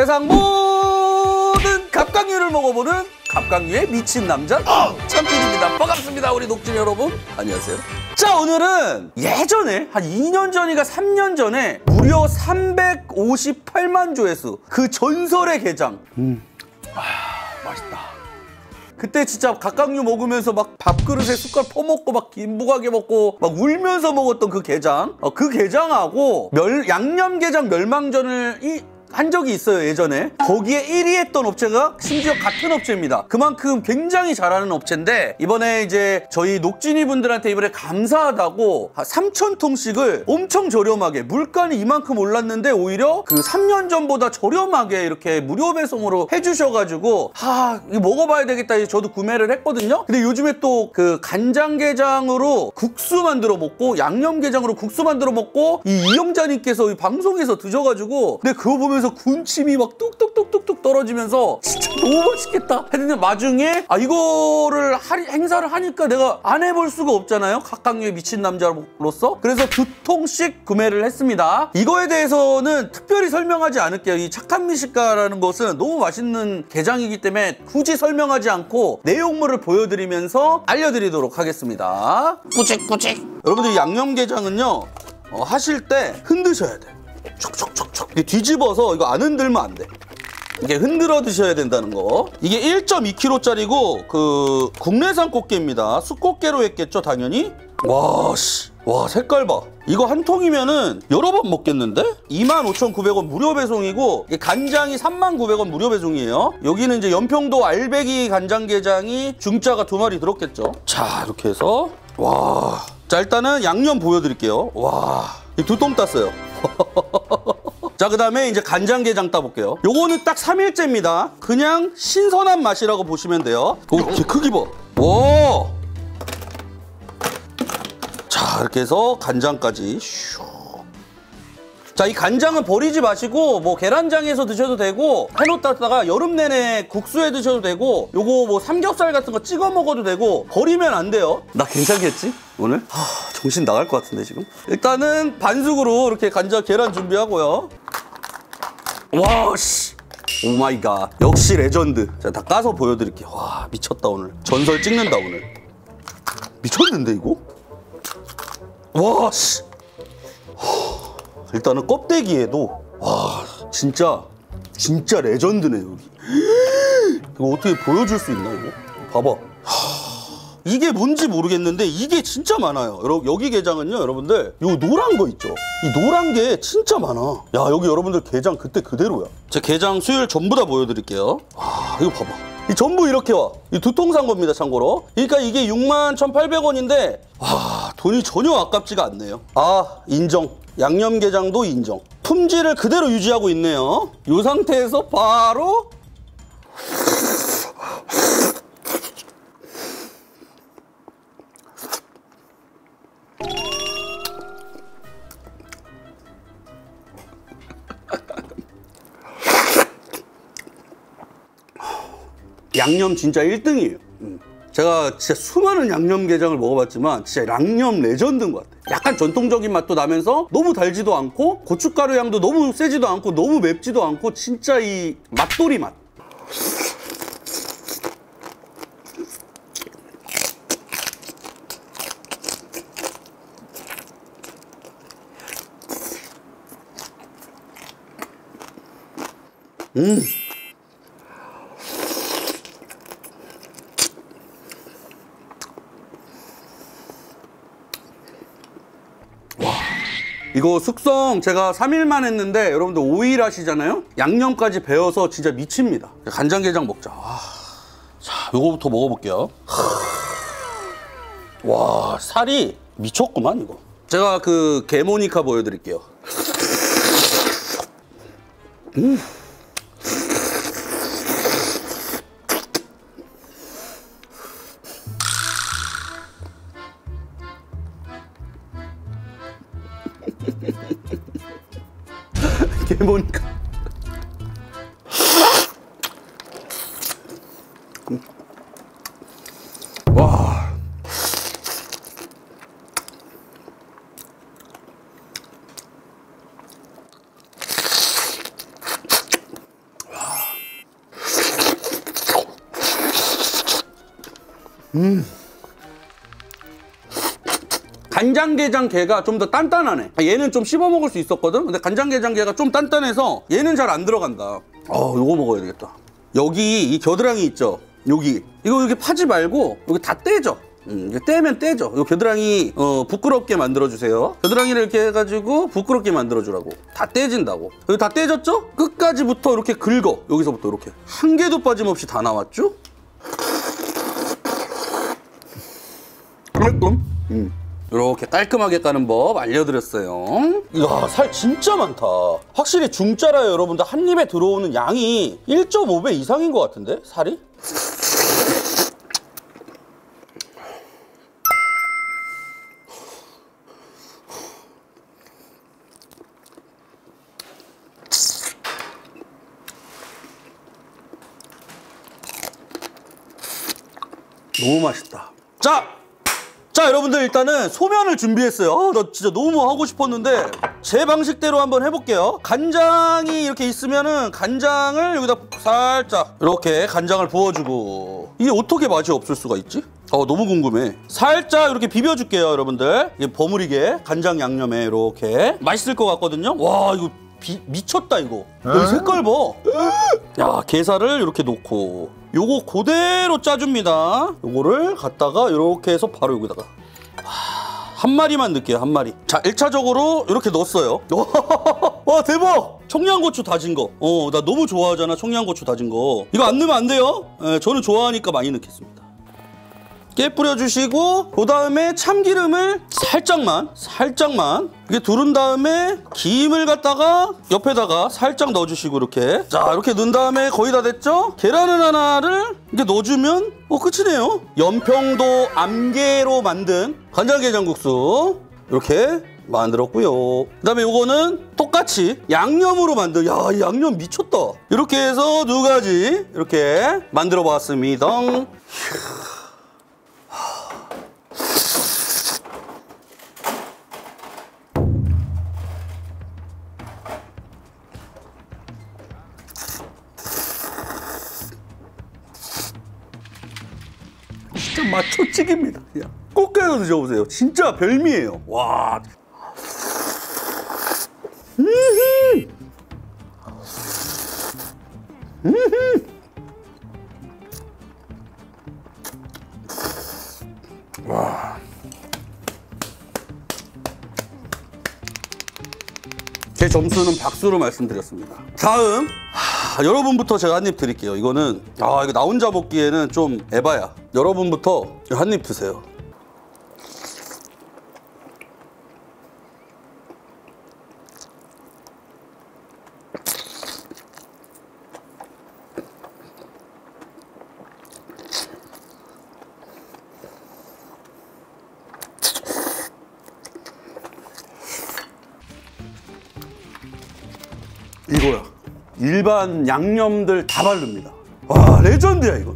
세상 모든 갑각류를 먹어보는 갑각류의 미친 남자 천필입니다. 반갑습니다. 우리 녹진이 여러분 안녕하세요. 자, 오늘은 예전에 한 2년 전인가 3년 전에 무려 358만 조회수 그 전설의 게장. 아, 맛있다. 그때 진짜 갑각류 먹으면서 막 밥그릇에 숟갈 퍼먹고 막 김부각에 먹고 막 울면서 먹었던 그 게장, 그 게장하고 양념게장 멸망전을 한 적이 있어요, 예전에. 거기에 1위 했던 업체가 심지어 같은 업체입니다. 그만큼 굉장히 잘하는 업체인데, 이번에 이제 저희 녹진이 분들한테 이번에 감사하다고 3,000통씩을 엄청 저렴하게, 물가는 이만큼 올랐는데 오히려 그 3년 전보다 저렴하게 이렇게 무료 배송으로 해주셔가지고, 이거 먹어봐야 되겠다 해서 저도 구매를 했거든요. 근데 요즘에 또 그 간장게장으로 국수 만들어 먹고 양념게장으로 국수 만들어 먹고 이 이영자님께서 이 방송에서 드셔가지고, 근데 그거 보면 군침이 막 뚝뚝뚝뚝뚝 떨어지면서 진짜 너무 맛있겠다 했는데, 마중에 이거를 행사를 하니까 내가 안 해볼 수가 없잖아요, 갑각류에 미친 남자로서. 그래서 2통씩 구매를 했습니다. 이거에 대해서는 특별히 설명하지 않을게요. 이 착한 미식가라는 것은 너무 맛있는 게장이기 때문에 굳이 설명하지 않고 내용물을 보여드리면서 알려드리도록 하겠습니다. 꾸직꾸직. 여러분들, 양념게장은요 하실 때 흔드셔야 돼요. 촉촉촉촉. 이게 뒤집어서, 이거 안 흔들면 안 돼. 이게 흔들어 드셔야 된다는 거. 이게 1.2kg짜리고 그 국내산 꽃게입니다. 숯꽃게로 했겠죠, 당연히. 와 색깔 봐. 이거 한 통이면은 여러 번 먹겠는데? 25,900원 무료 배송이고, 간장이 39,000원 무료 배송이에요. 여기는 이제 연평도 알배기 간장게장이 중짜가 2마리 들었겠죠. 자, 이렇게 해서 자, 일단은 양념 보여드릴게요. 이 2통 땄어요. 자, 그 다음에 이제 간장게장 따볼게요. 요거는 딱 3일째입니다. 그냥 신선한 맛이라고 보시면 돼요. 오, 제 크기 봐. 오! 자, 이렇게 해서 간장까지 슉. 자, 이 간장은 버리지 마시고 뭐 계란장에서 드셔도 되고, 해놓다가 여름 내내 국수에 드셔도 되고, 요거 뭐 삼겹살 같은 거 찍어 먹어도 되고, 버리면 안 돼요. 나 괜찮겠지? 오늘? 정신 나갈 것 같은데 지금? 일단은 반숙으로 이렇게 간장 계란 준비하고요. 오마이갓. 역시 레전드. 자, 다 까서 보여드릴게요. 와, 미쳤다 오늘. 전설 찍는다 오늘. 미쳤는데 이거? 일단은 껍데기에도 진짜 레전드네 여기. 이거 어떻게 보여줄 수 있나 이거? 봐봐. 이게 뭔지 모르겠는데 이게 진짜 많아요. 여기 게장은요 여러분들, 요 노란 거 있죠? 이 노란 게 진짜 많아. 야, 여기 여러분들 게장 그때 그대로야. 제 게장 수율 전부 다 보여드릴게요. 이거 봐봐. 이 전부 이렇게 와. 이 2통 산 겁니다, 참고로. 그러니까 이게 61,800원인데 돈이 전혀 아깝지가 않네요. 인정. 양념게장도 인정. 품질을 그대로 유지하고 있네요. 이 상태에서 바로 양념 진짜 1등이에요. 제가 진짜 수많은 양념게장을 먹어봤지만 진짜 양념 레전드인 것 같아요. 약간 전통적인 맛도 나면서 너무 달지도 않고, 고춧가루 향도 너무 세지도 않고 너무 맵지도 않고, 진짜 이 맛돌이 맛. 이거 숙성 제가 3일만 했는데 여러분들 5일 하시잖아요? 양념까지 배어서 진짜 미칩니다. 간장게장 먹자. 자, 요거부터 먹어볼게요. 살이 미쳤구만 이거. 제가 그 게모니카 보여드릴게요. 게모니까. 간장게장게가 좀 더 단단하네. 얘는 좀 씹어 먹을 수 있었거든? 근데 간장게장게가 좀 단단해서 얘는 잘 안 들어간다. 요거 먹어야 되겠다. 여기 이 겨드랑이 있죠? 여기. 이거 이렇게 파지 말고 여기 다 떼죠? 이렇게 떼면 떼죠? 이 겨드랑이 부끄럽게 만들어주세요. 겨드랑이를 이렇게 해가지고 부끄럽게 만들어주라고. 다 떼진다고. 여기 다 떼졌죠? 끝까지부터 이렇게 긁어. 여기서부터 이렇게. 한 개도 빠짐없이 다 나왔죠? 깔끔. 이렇게 깔끔하게 까는 법 알려드렸어요. 이야, 살 진짜 많다. 확실히 중짜라요, 여러분들. 한 입에 들어오는 양이 1.5배 이상인 것 같은데, 살이? 너무 맛있다. 자, 여러분들 일단은 소면을 준비했어요. 나 진짜 너무 하고 싶었는데 제 방식대로 한번 해볼게요. 간장이 이렇게 있으면은 간장을 여기다 살짝 이렇게 간장을 부어주고. 이게 어떻게 맛이 없을 수가 있지? 너무 궁금해. 살짝 이렇게 비벼줄게요, 여러분들. 이게 버무리게 간장 양념에 이렇게. 맛있을 것 같거든요. 와, 이거 미쳤다 이거. 여기 색깔 봐. 야, 게살을 이렇게 놓고 요거 그대로 짜줍니다. 요거를 갖다가 이렇게 해서 바로 여기다가 한 마리만 넣을게요, 한 마리. 자, 1차적으로 이렇게 넣었어요. 와, 대박! 청양고추 다진 거. 나 너무 좋아하잖아, 청양고추 다진 거. 이거 안 넣으면 안 돼요? 예, 저는 좋아하니까 많이 넣겠습니다. 깨 뿌려주시고 그 다음에 참기름을 살짝만 이렇게 두른 다음에 김을 갖다가 옆에다가 살짝 넣어주시고 이렇게. 자, 이렇게 넣은 다음에 거의 다 됐죠? 계란을 하나를 이렇게 넣어주면 끝이네요. 연평도 암게로 만든 간장게장국수 이렇게 만들었고요. 그 다음에 요거는 똑같이 양념으로 만든. 야, 양념 미쳤다. 이렇게 해서 두 가지 이렇게 만들어 봤습니다. 진짜 맛초찍입니다. 꼭 가서 드셔보세요. 진짜 별미예요. 와. 와. 제 점수는 박수로 말씀드렸습니다. 다음. 여러분부터 제가 한 입 드릴게요. 이거는 이거 나 혼자 먹기에는 좀 에바야. 여러분부터 한 입 드세요. 이거야. 일반 양념들 다 바릅니다. 와, 레전드야 이거.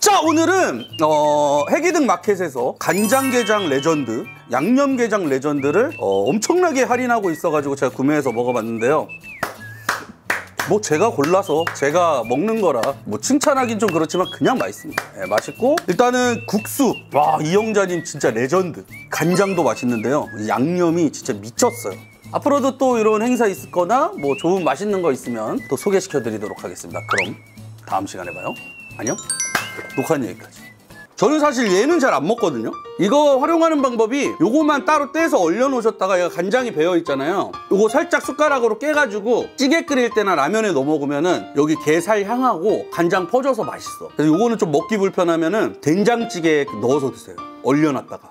자, 오늘은 해기등 마켓에서 간장게장 레전드, 양념게장 레전드를 엄청나게 할인하고 있어가지고 제가 구매해서 먹어봤는데요. 뭐 제가 골라서 제가 먹는 거라 뭐 칭찬하긴 좀 그렇지만 그냥 맛있습니다. 예, 맛있고 일단은 국수. 와, 이영자님 진짜 레전드. 간장도 맛있는데요. 양념이 진짜 미쳤어요. 앞으로도 또 이런 행사 있거나 뭐 좋은 맛있는 거 있으면 또 소개시켜드리도록 하겠습니다. 그럼 다음 시간에 봐요. 안녕. 녹화는 여기까지. 저는 사실 얘는 잘 안 먹거든요. 이거 활용하는 방법이 요거만 따로 떼서 얼려 놓으셨다가 얘가 간장이 배어 있잖아요. 요거 살짝 숟가락으로 깨가지고 찌개 끓일 때나 라면에 넣어 먹으면은 여기 게살 향하고 간장 퍼져서 맛있어. 그래서 요거는 좀 먹기 불편하면은 된장찌개에 넣어서 드세요. 얼려놨다가.